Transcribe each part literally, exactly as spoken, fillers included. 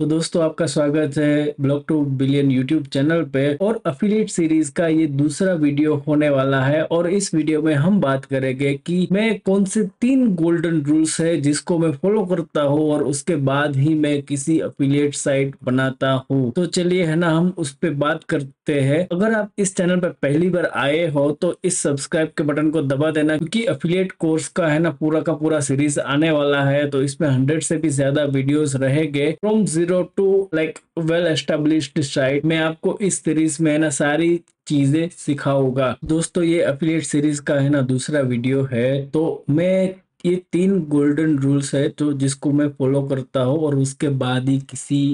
तो दोस्तों आपका स्वागत है blog to billion YouTube channel पे और एफिलिएट सीरीज का ये दूसरा वीडियो होने वाला है। और इस वीडियो में हम बात करेंगे कि मैं कौन से तीन गोल्डन रूल्स है जिसको मैं फॉलो करता हूँ और उसके बाद ही मैं किसी एफिलिएट साइट बनाता हूँ। तो चलिए है ना, हम उस पर बात करते हैं। अगर आप इस चैनल पर पहली बार आए हो तो इस सब्सक्राइब के बटन को दबा देना, क्योंकि एफिलिएट कोर्स का है ना पूरा का पूरा सीरीज आने वाला है। तो इसमें हंड्रेड से भी ज्यादा वीडियोज रहेंगे from two like well established site. मैं आपको इस सीरीज में है ना सारी चीजें सिखाऊंगा। दोस्तों ये एफिलिएट सीरीज का है ना दूसरा वीडियो है। तो मैं ये तीन गोल्डन रूल्स है तो जिसको मैं फॉलो करता हूँ और उसके बाद ही किसी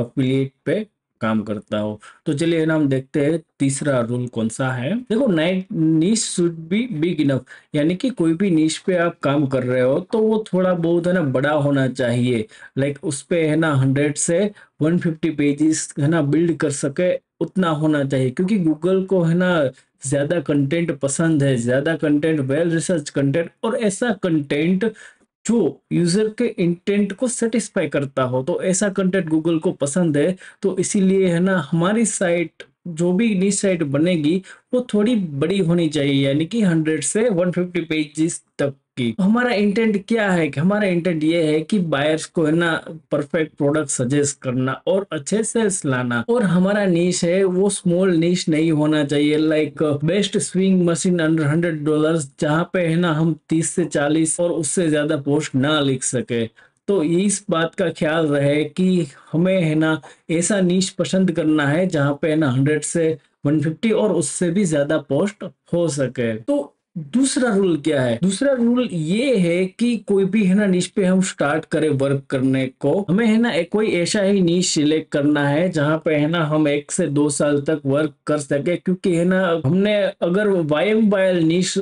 एफिलिएट पे काम करता हूँ। तो चलिए है ना हम देखते हैं तीसरा रूल कौन सा है। देखो, niche should be big enough, यानी कि कोई भी नीश पे आप काम कर रहे हो तो वो थोड़ा बहुत है ना बड़ा होना चाहिए। लाइक उस पे है ना हंड्रेड से वन फिफ्टी पेजेस है ना बिल्ड कर सके उतना होना चाहिए, क्योंकि गूगल को है ना ज्यादा कंटेंट पसंद है, ज्यादा कंटेंट, वेल रिसर्च कंटेंट और ऐसा कंटेंट जो यूजर के इंटेंट को सेटिस्फाई करता हो। तो ऐसा कंटेंट गूगल को पसंद है। तो इसीलिए है ना हमारी साइट जो भी नीश साइट बनेगी वो थोड़ी बड़ी होनी चाहिए, यानी कि हंड्रेड से वन फिफ्टी पेजेस तक की। हमारा इंटेंट क्या है कि हमारा इंटेंट ये है कि बायर्स को है ना परफेक्ट प्रोडक्ट सजेस्ट करना और अच्छे सेल्स लाना। और हमारा नीश है वो स्मॉल नीश नहीं होना चाहिए, like best swing machine under hundred dollars, जहाँ पे है ना हम तीस से चालीस और उससे ज्यादा पोस्ट ना लिख सके। तो इस बात का ख्याल रहे कि हमें है ना ऐसा नीश पसंद करना है जहाँ पे है ना हंड्रेड से वन फिफ्टी और उससे भी ज्यादा पोस्ट हो सके। तो दूसरा रूल क्या है? दूसरा रूल ये है कि कोई भी है ना नीश पे हम स्टार्ट करें वर्क करने को, हमें है ना एक कोई ऐसा ही नीश सिलेक्ट करना है जहाँ पे है ना हम एक से दो साल तक वर्क कर सके। क्योंकि है ना हमने अगर वायम वायल नीश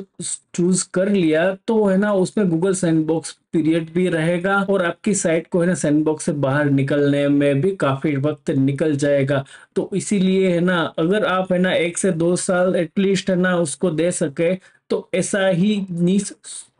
चूज कर लिया तो है ना उसमें गूगल सैंडबॉक्स पीरियड भी रहेगा और आपकी साइट को है ना सैंडबॉक्स से बाहर निकलने में भी काफी वक्त निकल जाएगा। तो इसीलिए है ना अगर आप है ना एक से दो साल एटलीस्ट है ना उसको दे सके तो ऐसा ही नीश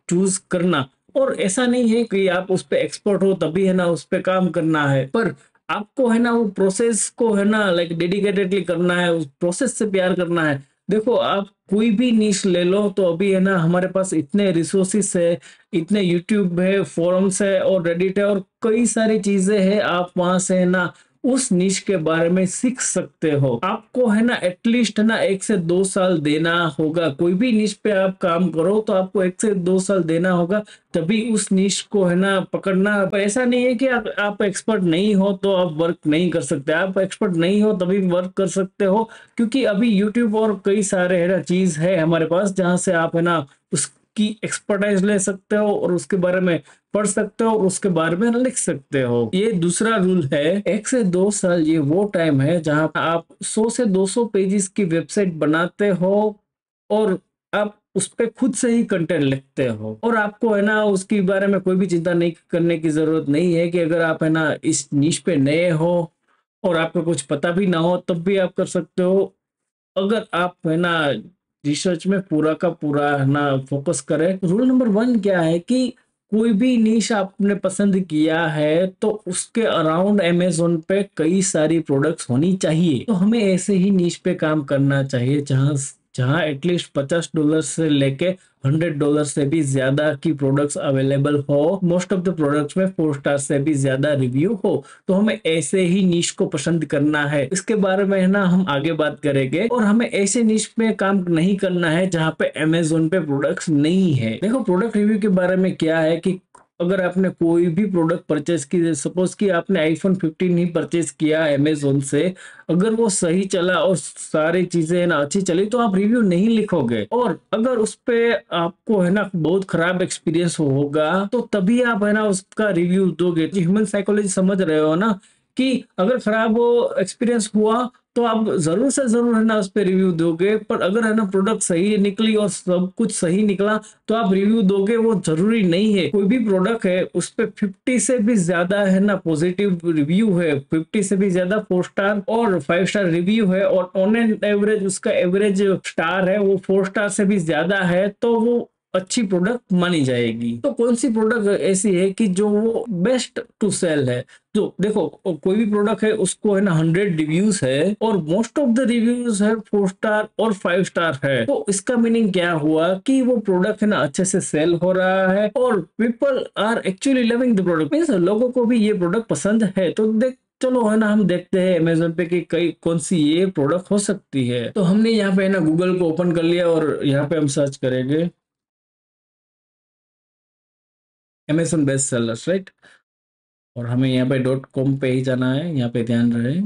चूज करना। और ऐसा नहीं है कि आप उस पे एक्सपर्ट हो तभी है ना उस पे काम करना है, पर आपको है ना वो प्रोसेस को है ना लाइक डेडिकेटेडली करना है, उस प्रोसेस से प्यार करना है। देखो आप कोई भी नीश ले लो, तो अभी है ना हमारे पास इतने रिसोर्सेस है, इतने यूट्यूब है, फोरम्स है और रेडिट है और कई सारी चीजें हैं। आप वहां से है ना उस नीश के बारे में सीख सकते हो। आपको है ना एटलीस्ट ना एक से दो साल देना होगा। कोई भी नीश पे आप काम करो तो आपको एक से दो साल देना होगा, तभी उस नीश को है ना पकड़ना। पर ऐसा नहीं है कि आप, आप एक्सपर्ट नहीं हो तो आप वर्क नहीं कर सकते। आप एक्सपर्ट नहीं हो तभी वर्क कर सकते हो, क्योंकि अभी यूट्यूब और कई सारे है ना चीज है हमारे पास जहाँ से आप है ना उस की एक्सपर्टाइज ले सकते हो और उसके बारे में पढ़ सकते हो और उसके बारे में लिख सकते हो। ये दूसरा रूल है। एक से दो साल ये वो टाइम है जहाँ आप सौ से दो सौ पेजेस की वेबसाइट बनाते हो और आप उस पे खुद से ही कंटेंट लिखते हो और आपको है ना उसके बारे में कोई भी चिंता नहीं करने की जरूरत नहीं है कि अगर आप है ना इस नीश पे नए हो और आपको कुछ पता भी ना हो तब भी आप कर सकते हो। अगर आप है ना रिसर्च में पूरा का पूरा ना फोकस करें। रूल नंबर वन क्या है कि कोई भी नीश आपने पसंद किया है तो उसके अराउंड अमेज़न पे कई सारी प्रोडक्ट्स होनी चाहिए। तो हमें ऐसे ही नीश पे काम करना चाहिए जहाँ जहाँ एटलीस्ट पचास डॉलर से लेके हंड्रेड डॉलर से भी ज्यादा की प्रोडक्ट्स अवेलेबल हो। मोस्ट ऑफ द प्रोडक्ट्स में फोर स्टार से भी ज्यादा रिव्यू हो। तो हमें ऐसे ही नीश को पसंद करना है। इसके बारे में है ना हम आगे बात करेंगे। और हमें ऐसे नीश में काम नहीं करना है जहाँ पे अमेज़न पे प्रोडक्ट्स नहीं है। देखो प्रोडक्ट रिव्यू के बारे में क्या है कि अगर आपने कोई भी प्रोडक्ट परचेज की, सपोज कि आपने आईफोन फिफ्टीन ही परचेज किया अमेज़न से, अगर वो सही चला और सारी चीजें ना अच्छी चली तो आप रिव्यू नहीं लिखोगे। और अगर उस पे आपको है ना बहुत खराब एक्सपीरियंस होगा तो तभी आप है ना उसका रिव्यू दोगे। ह्यूमन साइकोलॉजी समझ रहे हो ना कि अगर खराब एक्सपीरियंस हुआ तो आप जरूर से जरूर है ना उस पर रिव्यू दोगे। पर अगर है ना प्रोडक्ट सही निकली और सब कुछ सही निकला तो आप रिव्यू दोगे, वो जरूरी नहीं है। कोई भी प्रोडक्ट है उस पर फिफ्टी से भी ज्यादा है ना पॉजिटिव रिव्यू है, फिफ्टी से भी ज्यादा फोर स्टार और फाइव स्टार रिव्यू है और ऑन एन एवरेज उसका एवरेज स्टार है वो फोर स्टार से भी ज्यादा है, तो वो अच्छी प्रोडक्ट मानी जाएगी। तो कौन सी प्रोडक्ट ऐसी है कि जो वो बेस्ट टू सेल है? जो देखो कोई भी प्रोडक्ट है उसको है ना हंड्रेड रिव्यूज है और मोस्ट ऑफ द रिव्यूज है फोर स्टार और फाइव स्टार है, तो इसका मीनिंग क्या हुआ कि वो प्रोडक्ट है ना अच्छे से सेल हो रहा है और people are actually loving the product, means लोगों को भी ये प्रोडक्ट पसंद है। तो देख चलो है ना हम देखते हैं अमेजोन पे कि कई कौन सी ये प्रोडक्ट हो सकती है। तो हमने यहाँ पे ना गूगल को ओपन कर लिया और यहाँ पे हम सर्च करेंगे अमेजोन बेस्ट सेलर्स, राइट। और हमें यहाँ पे डॉट कॉम पे ही जाना है, यहाँ पे ध्यान रहे।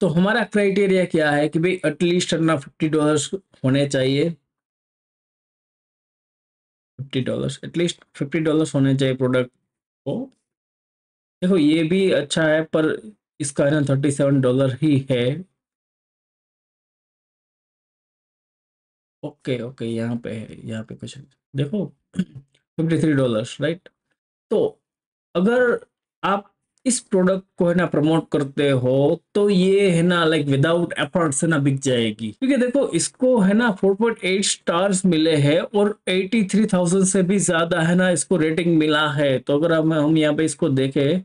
तो हमारा क्राइटेरिया क्या है कि भाई एटलीस्ट ना फिफ्टी डॉलर्स होने चाहिए, fifty dollars at least fifty dollars होने चाहिए प्रोडक्ट को। देखो ये भी अच्छा है पर इसका है ना थर्टी सेवन डॉलर ही है। ओके ओके यहाँ पे है, यहाँ पे कुछ देखो फिफ्टी थ्री डॉलर्स राइट। तो अगर आप इस प्रोडक्ट को है ना प्रमोट करते हो तो ये है ना लाइक विदाउट एफर्ट्स है ना बिक जाएगी, क्योंकि देखो इसको है ना फोर पॉइंट एट स्टार्स मिले हैं और तिरासी हज़ार से भी ज्यादा है ना इसको रेटिंग मिला है। तो अगर हम हम यहाँ पे इसको देखें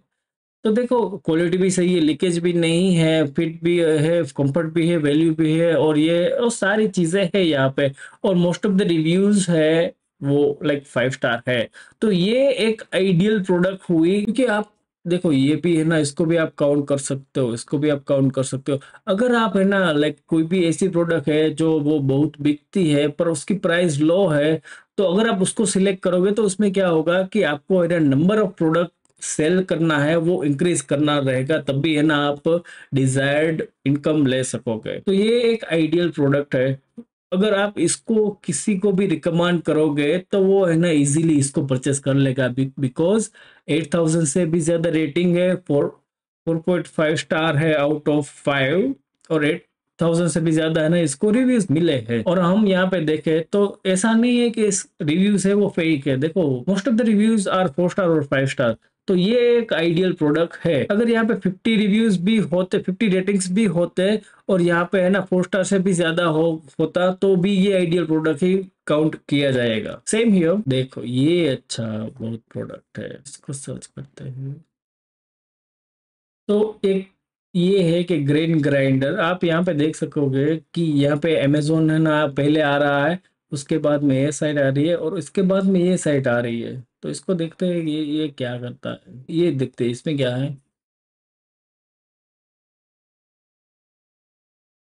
तो देखो क्वालिटी भी सही है, लीकेज भी नहीं है, फिट भी है, कंफर्ट भी है, वैल्यू भी है और ये और सारी चीजें है यहाँ पे। और मोस्ट ऑफ द रिव्यूज है वो लाइक फाइव स्टार है। तो ये एक आइडियल प्रोडक्ट हुई, क्योंकि आप देखो ये भी है ना इसको भी आप काउंट कर सकते हो, इसको भी आप काउंट कर सकते हो। अगर आप है ना लाइक कोई भी ऐसी प्रोडक्ट है जो वो बहुत बिकती है पर उसकी प्राइस लो है, तो अगर आप उसको सिलेक्ट करोगे तो उसमें क्या होगा कि आपको है ना नंबर ऑफ प्रोडक्ट सेल करना है वो इंक्रीज करना रहेगा, तब भी है ना आप डिजायर्ड इनकम ले सकोगे। तो ये एक आइडियल प्रोडक्ट है, अगर आप इसको किसी को भी रिकमेंड करोगे तो वो है ना इजीली इसको परचेस कर लेगा, बिकॉज एट थाउज़ेंड से भी ज्यादा रेटिंग है, फोर पॉइंट फाइव स्टार है आउट ऑफ फाइव और एट थाउज़ेंड से भी ज्यादा है ना इसको रिव्यूज मिले हैं। और हम यहाँ पे देखें तो ऐसा नहीं है कि इस रिव्यूज है वो फेक है, देखो most of the reviews are four star और फाइव स्टार। तो ये एक आइडियल प्रोडक्ट है। अगर यहाँ पे फिफ्टी रिव्यूज भी होते, फिफ्टी रेटिंग्स भी होते और यहाँ पे है ना फोर स्टार से भी ज्यादा हो होता तो भी ये आइडियल प्रोडक्ट ही काउंट किया जाएगा। सेम हियर देखो ये अच्छा बहुत प्रोडक्ट है, इसको सर्च करते हैं तो एक ये है कि ग्रेन ग्राइंडर। आप यहाँ पे देख सकोगे कि यहाँ पे अमेजोन है ना पहले आ रहा है, उसके बाद में ये साइट आ रही है और उसके बाद में ये साइट आ रही है। तो इसको देखते हैं ये ये क्या करता है, ये देखते हैं इसमें क्या है।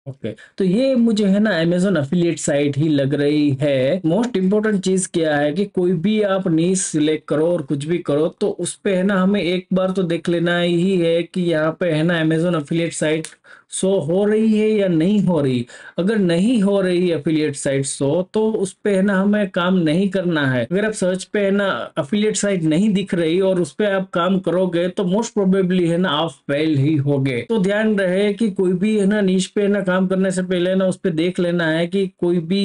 Okay okay. तो ये मुझे है ना अमेजोन अफिलिएट साइट ही लग रही है। मोस्ट इम्पोर्टेंट चीज क्या है कि कोई भी आप नीश सिलेक्ट करो और कुछ भी करो तो उस पे है ना हमें एक बार तो देख लेना ही है कि यहाँ पे है ना अमेजोन अफिलिएट साइट शो हो रही है या नहीं हो रही। अगर नहीं हो रही अफिलिएट साइट शो तो उस पे है ना हमें काम नहीं करना है। अगर आप सर्च पे है ना अफिलिएट साइट नहीं दिख रही और उस पे आप काम करोगे तो मोस्ट प्रोबेबली है ना आप फेल ही होगे। तो ध्यान रहे कि कोई भी है ना नीश पे ना काम करने से पहले ना उस पे देख लेना है कि कोई भी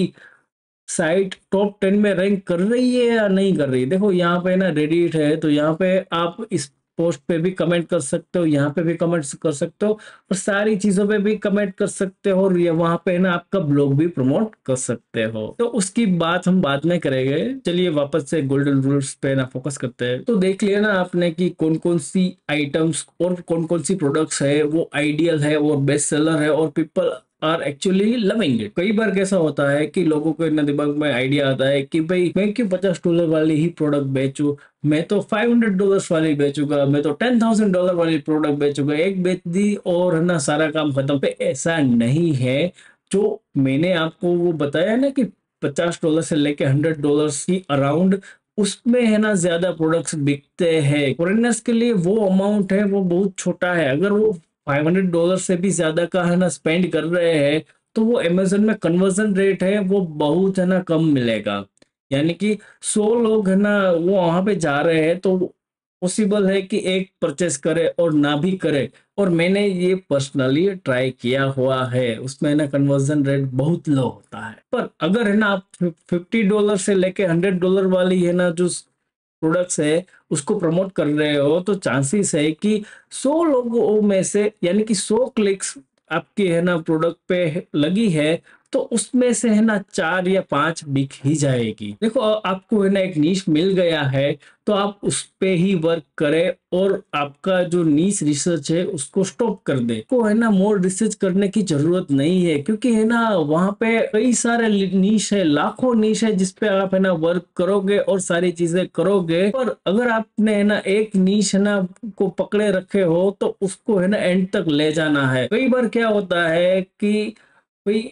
साइट टॉप टेन में रैंक कर रही है या नहीं कर रही। देखो यहाँ पे ना रेडिट है तो यहाँ पे आप इस पोस्ट पे भी कमेंट कर सकते हो, यहाँ पे भी कमेंट कर सकते हो और सारी चीजों पे भी कमेंट कर सकते हो और वहां पे ना आपका ब्लॉग भी प्रमोट कर सकते हो। तो उसकी बात हम बाद में करेंगे। चलिए वापस से गोल्डन रूल्स पे ना फोकस करते हैं। तो देख लिया ना आपने कि कौन कौन सी आइटम्स और कौन कौन सी प्रोडक्ट्स है वो आइडियल है और बेस्ट सेलर है और people are actually loving it. कई बार कैसा होता है कि लोगों को इतना दिमाग में आइडिया आता है कि भाई मैं क्यों पचास डॉलर वाली ही प्रोडक्ट बेचूं, मैं तो फाइव हंड्रेड डॉलर वाली बेचूंगा, मैं तो टेन थाउजेंड डॉलर वाली प्रोडक्ट बेचूंगा, एक बेच दी और ना सारा काम खत्म। पे ऐसा नहीं है। जो मैंने आपको वो बताया ना कि पचास डॉलर से लेके हंड्रेड डॉलर की अराउंड उसमें है ना ज्यादा प्रोडक्ट्स बिकते हैं। फॉरेनर्स के लिए वो अमाउंट है वो बहुत छोटा है। अगर वो फाइव हंड्रेड डॉलर से भी ज्यादा का है ना स्पेंड कर रहे हैं तो वो अमेजोन में कन्वर्जन रेट है वो बहुत है ना कम मिलेगा, यानी कि सौ लोग है ना वो वहां पे जा रहे हैं तो पॉसिबल है कि एक परचेस करे और ना भी करे। और मैंने ये पर्सनली ट्राई किया हुआ है, उसमें ना कन्वर्जन रेट बहुत लो होता है। पर अगर है ना आप फिफ्टी डॉलर से लेके हंड्रेड डॉलर वाली है ना जो प्रोडक्ट्स है उसको प्रमोट कर रहे हो तो चांसेस है कि सौ लोगों में से यानी कि सौ क्लिक्स आपकी है ना प्रोडक्ट पे लगी है तो उसमें से है ना चार या पांच बिक ही जाएगी। देखो आपको है ना एक नीश मिल गया है तो आप उस पे ही वर्क करें और आपका जो नीश रिसर्च है उसको स्टॉप कर दे। को है ना मोर रिसर्च करने की जरूरत नहीं है क्योंकि है ना वहाँ पे कई सारे नीश है, लाखों नीश है जिसपे आप है ना वर्क करोगे और सारी चीजें करोगे। पर अगर आपने है ना एक नीश है ना को पकड़े रखे हो तो उसको है ना एंड तक ले जाना है। कई बार क्या होता है कि भाई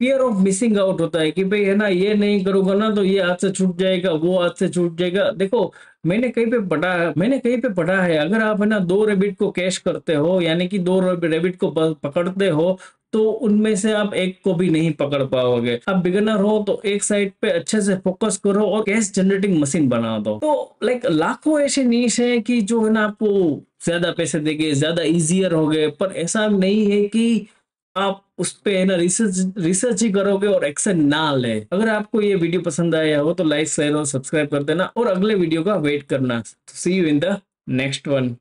फियर ऑफ मिसिंग आउट होता है कि भाई है ना ये नहीं करूंगा ना तो ये हाथ से छूट जाएगा, वो हाथ से छूट जाएगा। देखो मैंने कहीं पे पढ़ा है मैंने कहीं पे पढ़ा है अगर आप है ना दो रेबिट को कैश करते हो यानी कि दो रेबिट को पकड़ते हो तो उनमें से आप एक को भी नहीं पकड़ पाओगे। आप बिगिनर हो तो एक साइड पे अच्छे से फोकस करो और कैश जनरेटिंग मशीन बना दो। तो लाइक लाखों ऐसे नीश है कि जो है ना आपको ज्यादा पैसे देंगे, ज्यादा इजियर हो गए, पर ऐसा नहीं है कि आप उस पे है ना रिसर्च रिसर्च ही करोगे और एक्शन ना ले। अगर आपको ये वीडियो पसंद आया हो तो लाइक शेयर और सब्सक्राइब कर देना और अगले वीडियो का वेट करना। See you in the next one.